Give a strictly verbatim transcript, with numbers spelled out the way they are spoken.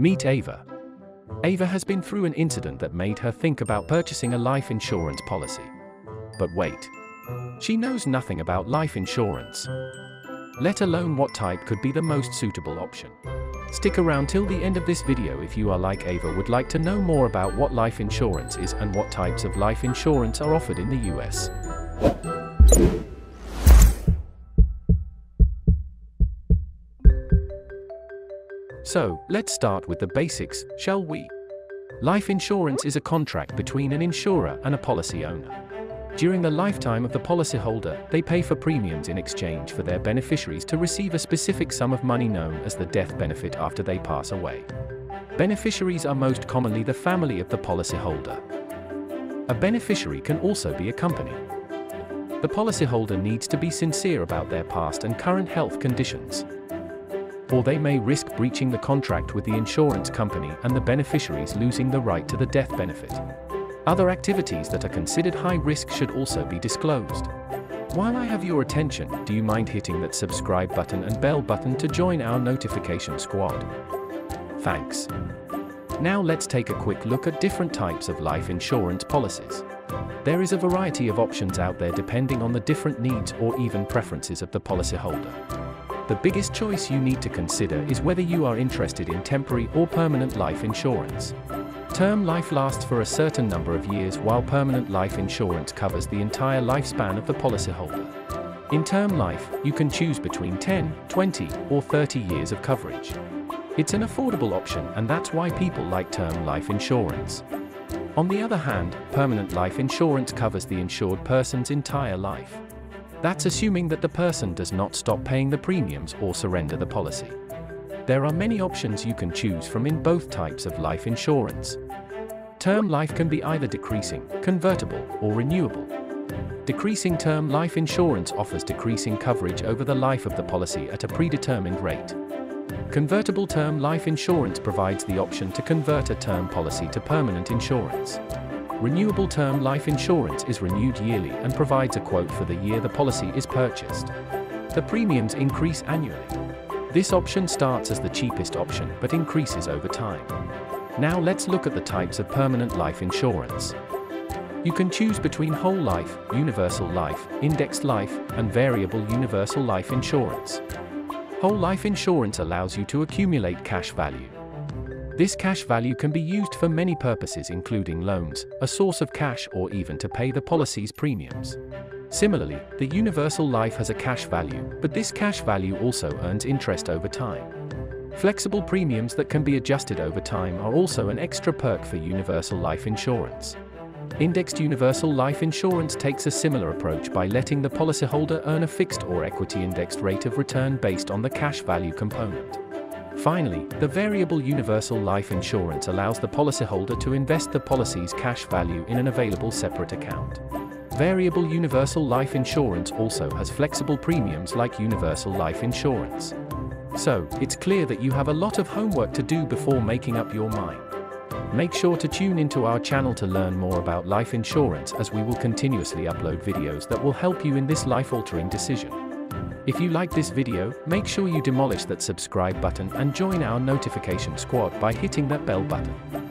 Meet Ava. Ava has been through an incident that made her think about purchasing a life insurance policy. But wait. She knows nothing about life insurance, let alone what type could be the most suitable option. Stick around till the end of this video if you are like Ava would like to know more about what life insurance is and what types of life insurance are offered in the U S. So, let's start with the basics, shall we? Life insurance is a contract between an insurer and a policy owner. During the lifetime of the policyholder, they pay for premiums in exchange for their beneficiaries to receive a specific sum of money known as the death benefit after they pass away. Beneficiaries are most commonly the family of the policyholder. A beneficiary can also be a company. The policyholder needs to be sincere about their past and current health conditions, or they may risk breaching the contract with the insurance company and the beneficiaries losing the right to the death benefit. Other activities that are considered high risk should also be disclosed. While I have your attention, do you mind hitting that subscribe button and bell button to join our notification squad? Thanks. Now let's take a quick look at different types of life insurance policies. There is a variety of options out there depending on the different needs or even preferences of the policyholder. The biggest choice you need to consider is whether you are interested in temporary or permanent life insurance. Term life lasts for a certain number of years, while permanent life insurance covers the entire lifespan of the policyholder. In term life, you can choose between ten, twenty, or thirty years of coverage. It's an affordable option, and that's why people like term life insurance. On the other hand, permanent life insurance covers the insured person's entire life. That's assuming that the person does not stop paying the premiums or surrender the policy. There are many options you can choose from in both types of life insurance. Term life can be either decreasing, convertible, or renewable. Decreasing term life insurance offers decreasing coverage over the life of the policy at a predetermined rate. Convertible term life insurance provides the option to convert a term policy to permanent insurance. Renewable term life insurance is renewed yearly and provides a quote for the year the policy is purchased. The premiums increase annually. This option starts as the cheapest option but increases over time. Now let's look at the types of permanent life insurance. You can choose between whole life, universal life, indexed life, and variable universal life insurance. Whole life insurance allows you to accumulate cash value. This cash value can be used for many purposes, including loans, a source of cash, or even to pay the policy's premiums. Similarly, the universal life has a cash value, but this cash value also earns interest over time. Flexible premiums that can be adjusted over time are also an extra perk for universal life insurance. Indexed universal life insurance takes a similar approach by letting the policyholder earn a fixed or equity indexed rate of return based on the cash value component. Finally, the variable universal life insurance allows the policyholder to invest the policy's cash value in an available separate account. Variable universal life insurance also has flexible premiums like universal life insurance. So, it's clear that you have a lot of homework to do before making up your mind. Make sure to tune into our channel to learn more about life insurance, as we will continuously upload videos that will help you in this life-altering decision. If you like this video, make sure you demolish that subscribe button and join our notification squad by hitting that bell button.